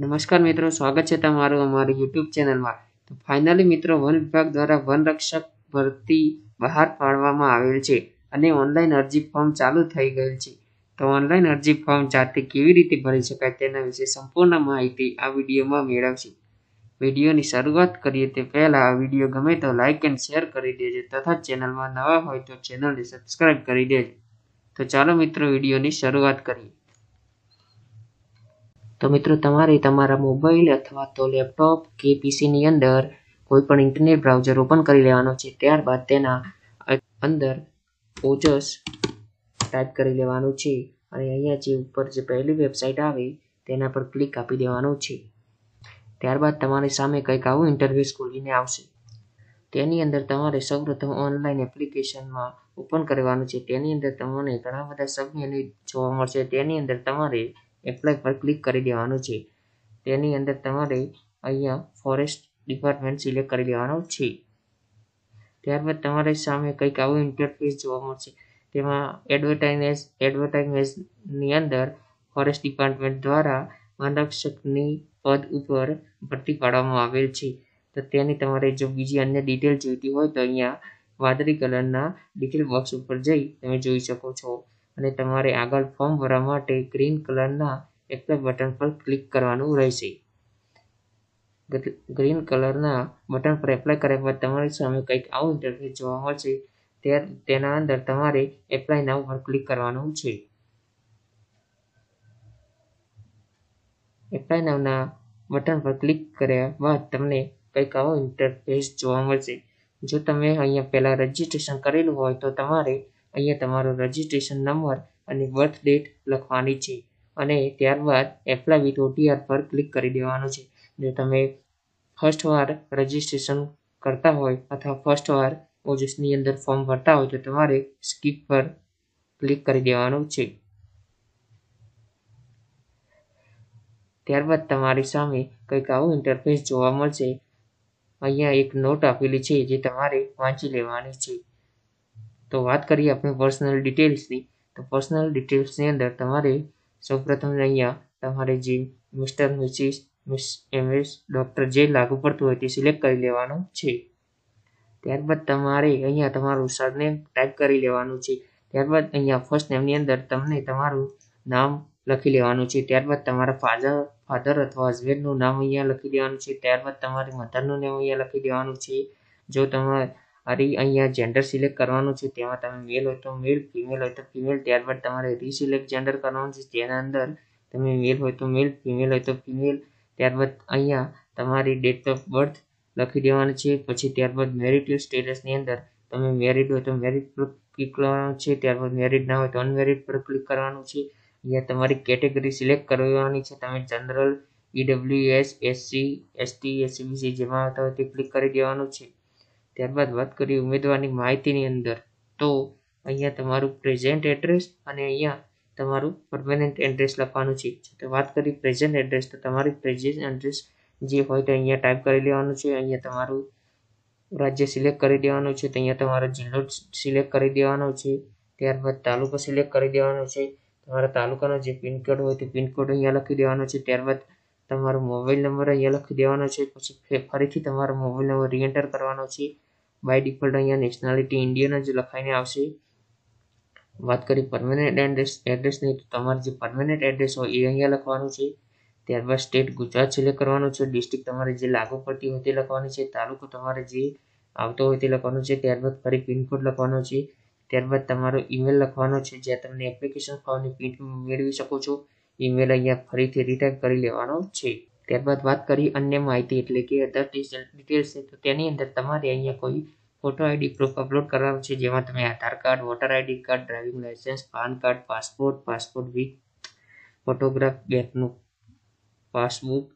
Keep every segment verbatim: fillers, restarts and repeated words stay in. नमस्कार मित्रों, स्वागत है तमारू अमारी यूट्यूब चैनल में। तो फाइनली मित्रों, वन विभाग द्वारा वन रक्षक भर्ती बहार पाडवामां आवेल छे अने ऑनलाइन अरजी फॉर्म चालू थई गई है। तो ऑनलाइन अरजी फॉर्म जाते केवी रीते भरी शकाय तेना विशे संपूर्ण माहिती आ विडियो में मेळवशे। वीडियो की शुरुआत करिए ते पहला आ वीडियो गमे तो लाइक एंड शेयर करी देजो तथा चेनल में नवा होय तो चेनल ने सब्सक्राइब करी देजो। तो चलो मित्रों, वीडियो की शुरुआत करिए। तो मित्रों, तमारे तमारा मोबाइल अथवा तो लैपटॉप के पीसी नी अंदर कोईपण इंटरनेट ब्राउजर ओपन करी लेवानो छे। त्यारबाद तेना अंदर ओजस टाइप करी लेवानो छे अने अहींया जे उपर जे पहली वेबसाइट आवे तेना पर क्लिक आपी देवानो छे। त्यारबाद तमारी सामे कंईक आवुं इंटरव्यू खोलीने आवशे। तेनी अंदर तमारे सौप्रथम ऑनलाइन एप्लिकेशन में ओपन करवानुं छे। तेनी अंदर तमने घणा बधा सबमेनू जोवा मळशे। तेनी अंदर तमारे एप्लाय पर क्लिक कर देवानुं छे। तेनी अंदर तमारे अहींया फॉरेस्ट डिपार्टमेंट सिलेक्ट कर लेवानुं छे। त्यारबाद तमारे सामे कंईक आवुं इंटरफेस जोवा मळशे। तेमां एडवर्टाइज एडवर्टाइजमेंटनी अंदर फॉरेस्ट डिपार्टमेंट द्वारा वन रक्षकनी पद पर भर्ती पाडवामां आवेल छे। तो तेनी तमारे जो बीजी अन्य डिटेल जोईती होय तो अहींया वादळी कलरना डिटेल बॉक्स पर जई तमे जोई शको छो। अने तमारे आगळ फॉर्म भरवा माटे ग्रीन कलरना एप्लाय बटन पर क्लिक करवानुं रहेशे। ग्रीन कलरना बटन पर एप्लाय कर्या बाद तमारी सामे कंईक आवुं इंटरफेस जोवा मळशे। त्यार तेना अंदर तमारे एप्लाय नाउ पर क्लिक करवानुं छे। एप्लाय नाउना बटन पर क्लिक कर्या बाद तमने कंईक आवुं इंटरफेस जोवा मळशे। जो तमे अहींया पहेला रजिस्ट्रेशन करेलुं होय तो तमारे अहींया तमारो रजिस्ट्रेशन नंबर अने बर्थ डेट लखवानी छे अने त्यारबाद एप्लाय विथ ओटीआर पर क्लिक करी देवानुं छे। जो तमे फर्स्ट वार रजिस्ट्रेशन करता होय अथवा फर्स्ट वार ओजसनी अंदर फॉर्म भरता होय तो तमारे स्कीप पर क्लिक करी देवानुं छे। त्यारबाद तमारी सामे कंईक आवुं इंटरफेस जोवा मळशे। अहींया एक नोट आपेली छे जे तमारे वांची लेवानी छे। तो बात करिए अपने पर्सनल डिटेल्स की। तो पर्सनल डिटेल्स ने अंदर तमारे सौ प्रथम अहींया तमारे जी mister missus miss MS doctor जे लागू पड़तुं होय ते सिलेक्ट करी लेवानुं छे। त्यारबाद तमारे अहींया तमारुं सरनेम टाइप करी लेवानुं छे। त्यारबाद अहींया फर्स्ट नेमनी अंदर तमने तमारुं नाम लखी लेवानुं छे। त्यारबाद तमारा फादर फादर अथवा हस्बेन्डनुं नाम अहींया लखी देवानुं छे। त्यारबाद तमारी मधरनुं नाम अहींया लखी देवानुं छे। जो तमारे अरे अहींया जेंडर सिलेक्ट करवानुं छे तेमां तमे मेल होय तो मेल, फीमेल होय तो फीमेल। त्यारबाद तमारे रीसिलेक्ट जेंडर करवानुं छे तेना अंदर तमे मेल होय तो मेल, फीमेल होय तो फीमेल। त्यारबाद अहींया तमारी डेट ऑफ बर्थ लखी देवानी छे। पछी त्यारबाद मैरिटल स्टेटस ની અંદર तमे મેરીડ होय तो મેરીડ પર ક્લિક કરવાનું છે। ત્યારબાદ મેરીડ ના હોય તો અનમેરીડ પર ક્લિક કરવાનું છે। અહીંયા તમારી કેટેગરી સિલેક્ટ કરવાની છે। તમે general, EWS, SC, ST, SCBC જેમાં આવતા હોય તે ક્લિક કરી દેવાનું છે। ત્યારબાદ વાત કરીએ ઉમેદવારની માહિતીની અંદર તો અહીંયા તમારું પ્રેઝન્ટ એડ્રેસ અને અહીંયા તમારું પરમેનન્ટ એડ્રેસ લખવાનું છે। તો વાત કરીએ પ્રેઝન્ટ એડ્રેસ તો તમારી પ્રેઝન્ટ એડ્રેસ જે હોય તો અહીંયા ટાઈપ કરી લેવાનું છે। અહીંયા તમારું રાજ્ય સિલેક્ટ કરી દેવાનું છે। તો અહીંયા તમારો જિલ્લો સિલેક્ટ કરી દેવાનો છે। ત્યારબાદ તાલુકો સિલેક્ટ કરી દેવાનો છે। તમારા તાલુકાનો જે પિનકોડ હોય તે પિનકોડ અહીંયા લખી દેવાનો છે। ત્યારબાદ તમારો મોબાઈલ નંબર અહીંયા લખી દેવાનો છે। પછી ફરીથી તમારો મોબાઈલ નંબર રીએન્ટર કરવાનો છે। बाय डिफॉल्ट अहींया नेशनालिटी इंडियन ज लखाईने आवशे। बात करी परमनेंट एड्रेस एड्रेस नहीं तो तमारे जे परमनेंट एड्रेस हो ए अहींया लखवानुं छे। त्यारबाद स्टेट गुजरात सिलेक्ट करवानुं छे। डिस्ट्रिक्ट तमारे जे लागू पड़ती होय ते लखवानी छे। तालुको तमारे जे आवतो होय ते लखवानुं छे। त्यारबाद फरी पिनकोड लखवानो छे। त्यारबाद तमारो ईमेल लखवानो छे जे तमने एप्लिकेशन फॉर्मनी प्रिंट मेळवी शको छो। ईमेल अहींया फरीथी रिटाइप करी लेवानो छे। त्यारबाद बात करी अन्य माहिती एटले के अदर डिटेल्स छे। तो तेनी अंदर तमारे अहींया कोई फोटो आईडी प्रूफ अपलोड करवानुं छे जेमां तमे Aadhaar card, voter ID card, driving licence, PAN card, passport, passport with photograph, बेंकनुं पासबुक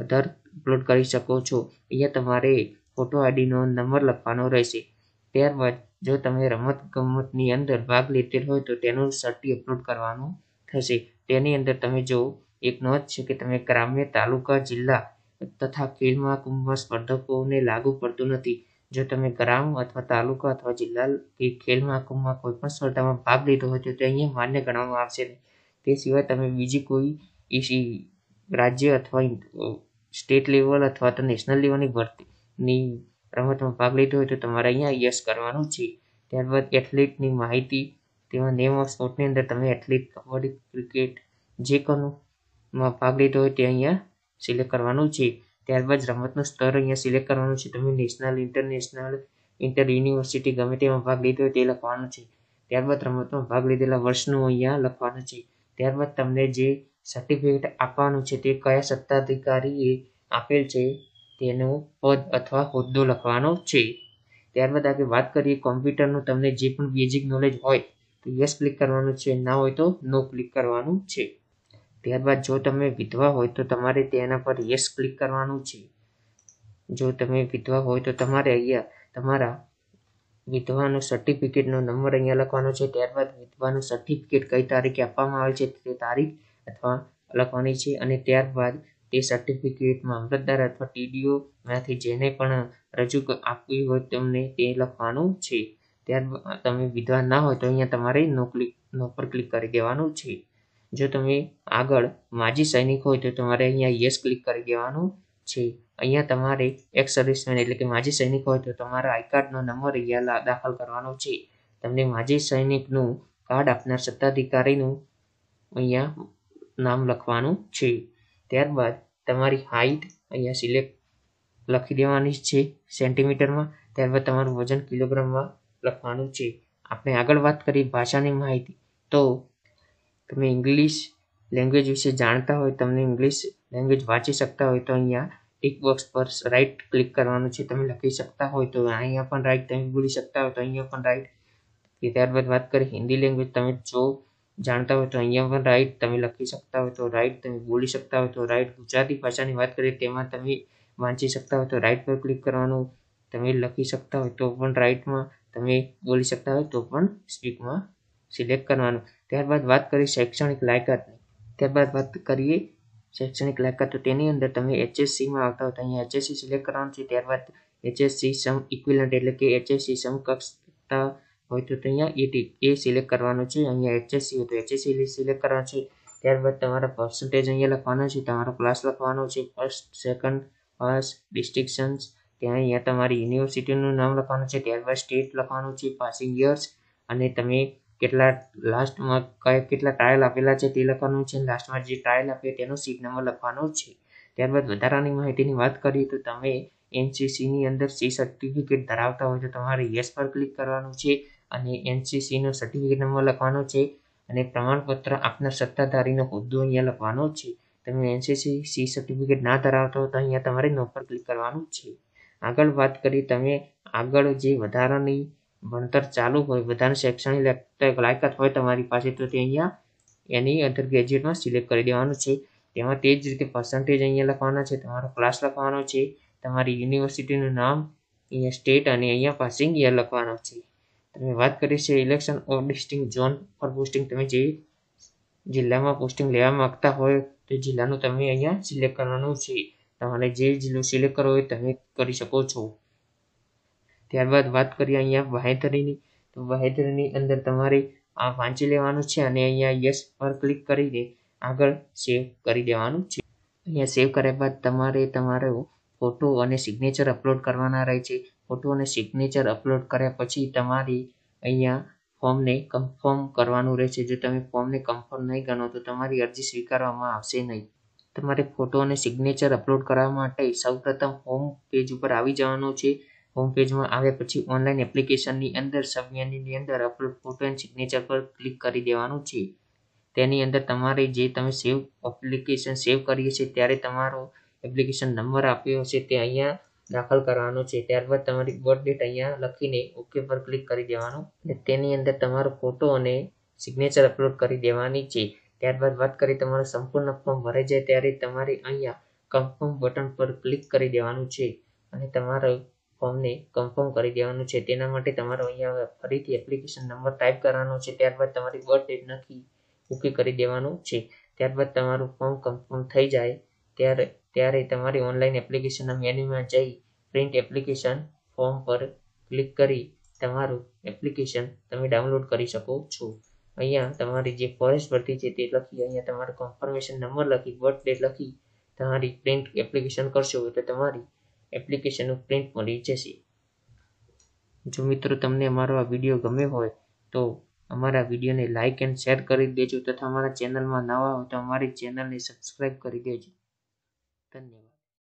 आधार अपलोड करी शको छो। अहींया तमारे फोटो आईडी नो नंबर लखवानो रहेशे। त्यारबाद जो तमे रमत गमतनी अंदर भाग लेतेल होय तो तेनुं सर्टी अपलोड करवानुं थशे। तेनी अंदर तमे जो एक नोंध छे के तमे ग्राम्य, तालुका, जिल्ला तथा खेल महाकुंभमां स्पर्धकोने लागू पड़तुं नथी। जो तमे ग्राम अथवा तालुका अथवा जिल्ला के खेल महाकुंभमां कोईपण स्पर्धामां भाग लीधो होय तो ते अहींया मान्य गणवामां आवशे। ते सिवाय तमे बीजी कोई राज्य अथवा स्टेट लेवल अथवा तो नेशनल लेवलनी भरतीनी રમતમાં ભાગ લીધો હોય તો તમારે અહીંયા યસ કરવાનું છે. ત્યારબાદ એથ્લેટની માહિતી તેમાં નેમ ઓફ સ્પોર્ટની અંદર તમે એથ્લેટ કબડ્ડી ક્રિકેટ જે કોનુંમાં ભાગ લીધો હોય તે અહીંયા સિલેક્ટ કરવાનું છે. ત્યારબાદ રમતનું સ્તર અહીંયા સિલેક્ટ કરવાનું છે. તમે નેશનલ ઇન્ટરનેશનલ ઇન્ટર યુનિવર્સિટી ગમે તેમાં ભાગ લીધો હોય તે લખવાનું છે. ત્યારબાદ રમતમાં ભાગ લીધેલા વર્ષનું અહીંયા લખવાનું છે. ત્યારબાદ તમને જે સર્ટિફિકેટ આપવાનું છે તે કયા સત્તાધિકારીએ આપેલ છે તેનું પદ અથવા હોદ્દો લખવાનો છે. ત્યારબાદ આપણે વાત કરીએ કોમ્પ્યુટરનું, તમને જે પણ બેઝિક નોલેજ હોય તો યસ ક્લિક કરવાનું છે, ના હોય તો નો ક્લિક કરવાનું છે. ત્યારબાદ જો તમે વિધવા હોય તો તમારે તેના પર યસ ક્લિક કરવાનું છે. જો તમે વિધવા હોય તો તમારે અહીંયા તમારા વિધવાનો સર્ટિફિકેટનો નંબર અહીંયા લખવાનો છે. ત્યારબાદ વિધવાનું સર્ટિફિકેટ કઈ તારીખે આપવામાં આવે છે તે તારીખ અથવા લખવાની છે. અને ત્યારબાદ તે સર્ટિફિકેટ મામલતદાર અથવા ટીડીઓ માંથી જેને પણ રજૂ આપવી હોય તમને તે લખવાનું છે. ત્યારબાદ તમે વિધવા ના હોય તો અહીંયા તમારે નો ક્લિક નો પર ક્લિક કરી દેવાનું છે. જો તમે આગળ માજી સૈનિક હોય તો તમારે અહીંયા યસ ક્લિક કરી દેવાનું છે. અહીંયા તમારે એક્સ સર્વિસમેન એટલે કે માજી સૈનિક હોય તો તમારા આઈ કાર્ડનો નંબર અહીંયા દાખલ કરવાનો છે. તમને માજી સૈનિકનું કાર્ડ આપનાર સત્તાધિકારીનું અહીંયા નામ લખવાનું છે. ત્યારબાદ તમારી હાઇટ અહીંયા સિલેક્ટ લખી દેવાની છે સેન્ટીમીટરમાં. ત્યારબાદ તમારું વજન કિલોગ્રામમાં લખવાનું છે. આપણે આગળ વાત કરીએ ભાષાની માહિતી, તો તમે ઇંગ્લિશ લેંગ્વેજ વિશે જાણતા હોય, તમને ઇંગ્લિશ લેંગ્વેજ વાંચી શકતા હોય તો અહીંયા ટિક બોક્સ પર રાઇટ ક્લિક કરવાનું છે. તમે લખી શકતા હોય તો અહીંયા પણ રાઇટ, તમે બોલી શકતા હોય તો અહીંયા પણ રાઇટ. ત્યારબાદ વાત કરીએ હિન્દી લેંગ્વેજ, તમે જો જાણતા હોય તો અહીંયા પણ રાઇટ, તમે લખી શકતા હોય તો રાઇટ, તમે બોલી શકતા હોય તો રાઇટ. ગુજરાતી ભાષાની વાત કરીએ તેમાં તમે વાંચી શકતા હોય તો રાઇટ પર ક્લિક કરવાનું, તમે લખી શકતા હોય તો પણ રાઇટમાં, તમે બોલી શકતા હોય તો પણ સ્પીકમાં સિલેક્ટ કરવાનું. ત્યારબાદ વાત કરીએ શૈક્ષણિક લાયકાતની, ત્યારબાદ વાત કરીએ શૈક્ષણિક લાયકાત તો તેની અંદર તમે એચએસસીમાં આવતા હોય તો અહીંયા એચએસસી સિલેક્ટ કરવાનું છે. ત્યારબાદ એચએસસી સમ ઇક્વિલન્ટ એટલે કે એચએસસી સમકક્ષતા હોય તો અહીંયા એટી એ સિલેક્ટ કરવાનું છે. અહીંયા એચએસસી હોય તો એચએસસી સિલેક્ટ કરવાનું છે. ત્યારબાદ તમારા પર્સન્ટેજ અહીંયા લખવાનો છે, તમારો ક્લાસ લખવાનો છે, ફર્સ્ટ સેકન્ડ ફર્સ્ટ ડિસ્ટિંક્શન્સ, ત્યાં અહીંયા તમારી યુનિવર્સિટીનું નામ લખવાનું છે. ત્યારબાદ સ્ટેટ લખવાનું છે, પાસિંગ યર્સ, અને તમે કેટલા લાસ્ટમાં કયા કેટલા ટ્રાયલ આપેલા છે તે લખવાનું છે. લાસ્ટમાં જે ટ્રાયલ આપે તેનો સીટ નંબર લખવાનો છે. ત્યારબાદ વધારાની માહિતીની વાત કરીએ તો તમે એનસીસીની અંદર સી સર્ટિફિકેટ ધરાવતા હોય તો તમારે યસ પર ક્લિક કરવાનું છે અને એનસીસીનો સર્ટિફિકેટ નંબર લખવાનો છે. અને પ્રમાણપત્ર આપનાર સત્તાધારીનો હોદ્દો અહીંયા લખવાનો છે. તમે એનસીસી સી સર્ટિફિકેટ ના ધરાવતો તો અહીંયા તમારે નો પર ક્લિક કરવાનું છે. આગળ વાત કરીએ, તમે આગળ જે વધારાની ભણતર ચાલુ હોય, વધારાની શૈક્ષણિક લાયકાત હોય તમારી પાસે તો તે અહીંયા એની અંડર ગ્રેજ્યુએટમાં સિલેક્ટ કરી દેવાનું છે. તેમાં તે જ રીતે પર્સન્ટેજ અહીંયા લખવાના છે, તમારો ક્લાસ લખવાનો છે, તમારી યુનિવર્સિટીનું નામ, અહીંયા સ્ટેટ અને અહીંયા પાસિંગ યર લખવાનો છે. તમે વાત કરી છે ઇલેક્શન ઓફ ડિસ્ટિંગ ઝોન પર પોસ્ટિંગ, તમે જે જિલ્લામાં પોસ્ટિંગ લેવા માંગતા હોય તે જિલ્લાનું તમે અહીંયા સિલેક્ટ કરવાનું છે. તમારે જે જિલ્લો સિલેક્ટ કરવો હોય તમે કરી શકો છો. ત્યારબાદ વાત કરીએ અહીંયા બાહેધરીની, તો બાહેધરીની અંદર તમારે આ વાંચી લેવાનું છે અને અહીંયા યસ પર ક્લિક કરીને આગળ સેવ કરી દેવાનું છે. અહીંયા સેવ કર્યા બાદ તમારે તમારો ફોટો અને સિગ્નેચર અપલોડ કરવાના રહે છે. ફોટો અને સિગ્નેચર અપલોડ કર્યા પછી તમારી અહીંયા ફોર્મને કન્ફર્મ કરવાનું રહેશે. જો તમે ફોર્મને કન્ફર્મ નહીં ગણો તો તમારી અરજી સ્વીકારવામાં આવશે નહીં. તમારે ફોટો અને સિગ્નેચર અપલોડ કરવા માટે સૌપ્રથમ હોમ પેજ ઉપર આવી જવાનું છે. હોમ પેજમાં આવ્યા પછી ઓનલાઈન એપ્લિકેશનની અંદર સબમેન્યુની અંદર અપલોડ ફોટો એન્ડ સિગ્નેચર પર ક્લિક કરી દેવાનું છે. તેની અંદર તમારે જે તમે સેવ એપ્લિકેશન સેવ કરીએ છીએ ત્યારે તમારો એપ્લિકેશન નંબર આપ્યો હશે તે અહીંયા દાખલ કરવાનો છે. ત્યારબાદ તમારી બર્થ ડેટ અહીંયા લખીને ઓકે પર ક્લિક કરી દેવાનું અને તેની અંદર તમારો ફોટો અને સિગ્નેચર અપલોડ કરી દેવાની છે. ત્યારબાદ વાત કરીએ તમારું સંપૂર્ણ ફોર્મ ભરાઈ જાય ત્યારે તમારે અહીંયા કન્ફર્મ બટન પર ક્લિક કરી દેવાનું છે અને તમારા ફોર્મને કન્ફર્મ કરી દેવાનું છે. તેના માટે તમારે અહીંયા ફરીથી એપ્લિકેશન નંબર ટાઈપ કરવાનો છે. ત્યારબાદ તમારી બર્થ ડેટ લખી ઓકે કરી દેવાનું છે. ત્યારબાદ તમારું ફોર્મ કન્ફર્મ થઈ જાય ત્યારે ત્યારે તમારી ઓનલાઈન એપ્લિકેશનના મેન્યુમાં જઈ પ્રિન્ટ એપ્લિકેશન ફોર્મ પર ક્લિક કરી તમારું એપ્લિકેશન તમે ડાઉનલોડ કરી શકો છો. अहींया तमारी जे फॉरेस्ट भरती छे ते लखी, अहींया तमारो कन्फर्मेशन नंबर लखी, बर्थ डेट लखी तमारी प्रिंट एप्लिकेशन करशो एटले तमारी एप्लिकेशन प्रिंट मळी जशे। जो मित्रों तमने अमारो आ विडियो गम्यो होय तो अमारा विडियो ने लाइक एंड शेर कर दीजिए तथा अमारा चैनल में नवा हो तो अमारी चैनल ने सब्सक्राइब कर दीजिए। धन्यवाद।